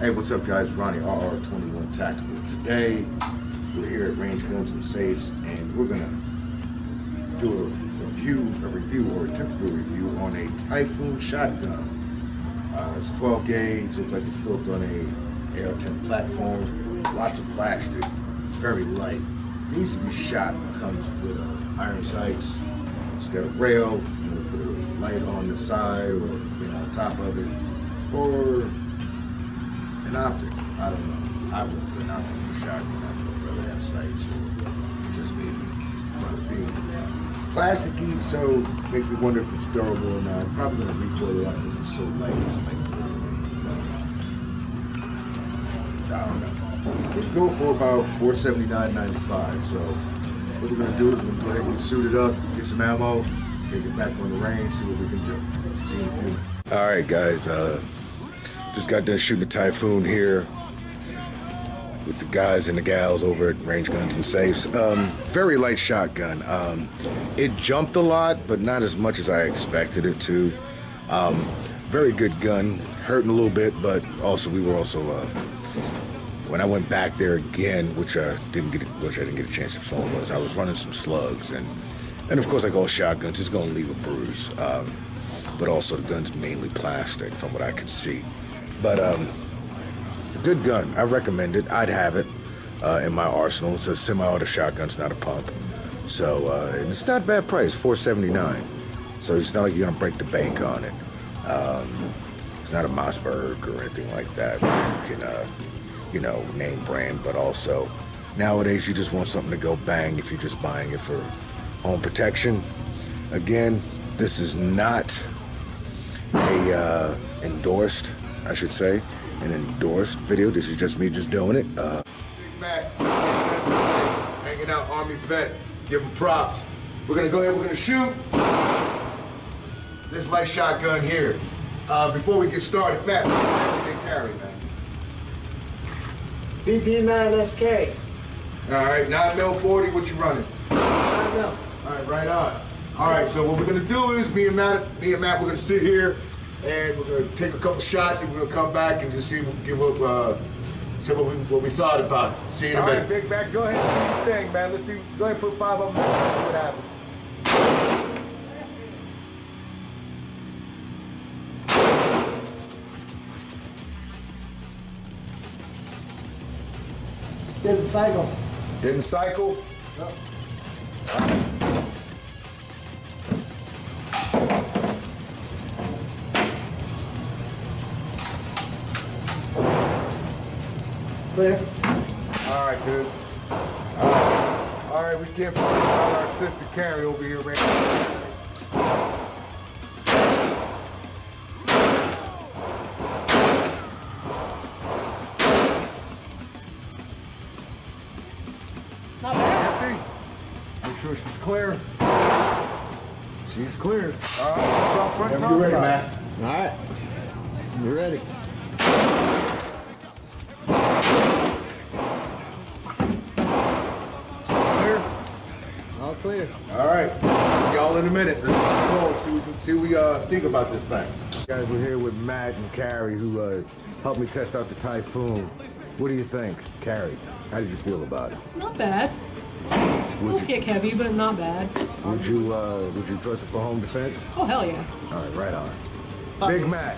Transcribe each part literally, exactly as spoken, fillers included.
Hey, what's up guys? Ronnie, R R twenty-one Tactical. Today, we're here at Range Guns and Safes, and we're gonna do a review, a review, or attempt to do a review on a Typhoon shotgun. Uh, it's twelve gauge, looks like it's built on a A R ten platform, lots of plastic, very light. Needs to be shot, comes with uh, iron sights. It's got a rail, you know, put a light on the side, or you know, on top of it, or an optic. I don't know. I would put an optic for a shotgun. I would rather have sights, or just maybe just the front beam. Plasticky, so makes me wonder if it's durable or not. Probably gonna recoil a lot because it's so light. It's like literally, like, I don't know. It'd go for about four seventy-nine ninety-five. So what we're gonna do is we're gonna go ahead and get suited up, get some ammo, get it back on the range, see what we can do. See you in a few minutes. All right, guys. Uh, just got done shooting a Typhoon here with the guys and the gals over at Range Guns and Safes. Um, very light shotgun. Um, it jumped a lot, but not as much as I expected it to. Um, very good gun. Hurting a little bit, but also we were also. Uh, When I went back there again, which I didn't get, which I didn't get a chance to film, was I was running some slugs, and and of course, like all shotguns, it's gonna leave a bruise. Um, but also, the gun's mainly plastic, from what I could see. But um, good gun, I recommend it. I'd have it uh, in my arsenal. It's a semi-auto shotgun, it's not a pump, so uh, and it's not a bad price, four seventy-nine. So it's not like you're gonna break the bank on it. Um, it's not a Mossberg or anything like that. You can. Uh, you know, name brand, but also nowadays you just want something to go bang if you're just buying it for home protection. Again, this is not a uh, endorsed, I should say, an endorsed video. This is just me just doing it. Uh, Matt, hanging out, Army vet, give him props. We're gonna go ahead, we're gonna shoot this light shotgun here. Uh, before we get started, Matt, Carrie, man. B P nine S K. All right, nine mil forty, what you running? nine mil. All right, right on. All right, so what we're gonna do is, me and Matt, me and Matt, we're gonna sit here and we're gonna take a couple shots and we're gonna come back and just see what, give up, uh, see what we what we thought about it. See you in a minute. All right, Big Mac, go ahead and do your thing, man. Let's see. Go ahead and put five up and see what happens. Didn't cycle. Didn't cycle? Nope. All right. Clear. All right, dude. All right. All right, we can't forget about our sister Carrie over here right now. Not bad. Make sure she's clear. She's clear. All right, front yeah, ready, about. Matt. All right, you ready? Clear. All clear. All right, y'all in a minute. Let's go. See what we uh, think about this thing. Guys, we're here with Matt and Carrie, who uh, helped me test out the Typhoon. What do you think, Carrie? How did you feel about it? Not bad. Would It'll you, kick heavy, but not bad. Would you uh, would you trust it for home defense? Oh hell yeah! All right, right on. Fuck. Big Mac,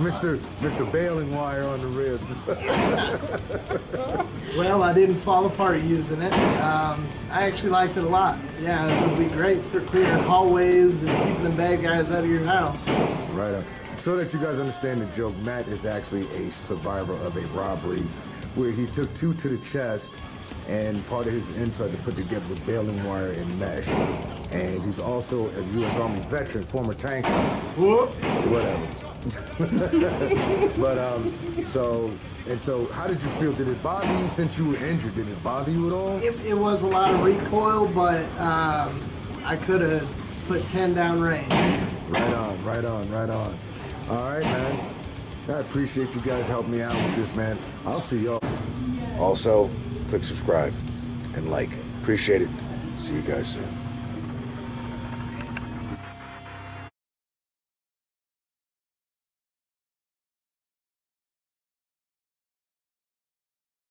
Mister Mister Bailing Wire on the ribs. Well, I didn't fall apart using it. Um, I actually liked it a lot. Yeah, it would be great for clearing hallways and keeping the bad guys out of your house. Right on. So that you guys understand the joke, Matt is actually a survivor of a robbery, where he took two to the chest, and part of his insides are put together with baling wire and mesh. And he's also a U S Army veteran, former tanker. Whoop. Whatever. But um, so and so, how did you feel? Did it bother you since you were injured? Did it bother you at all? It, it was a lot of recoil, but um, I could have put ten down range. Right on, right on, right on. All right, man. I appreciate you guys helping me out with this, man. I'll see y'all. Also, click subscribe and like. Appreciate it. See you guys soon.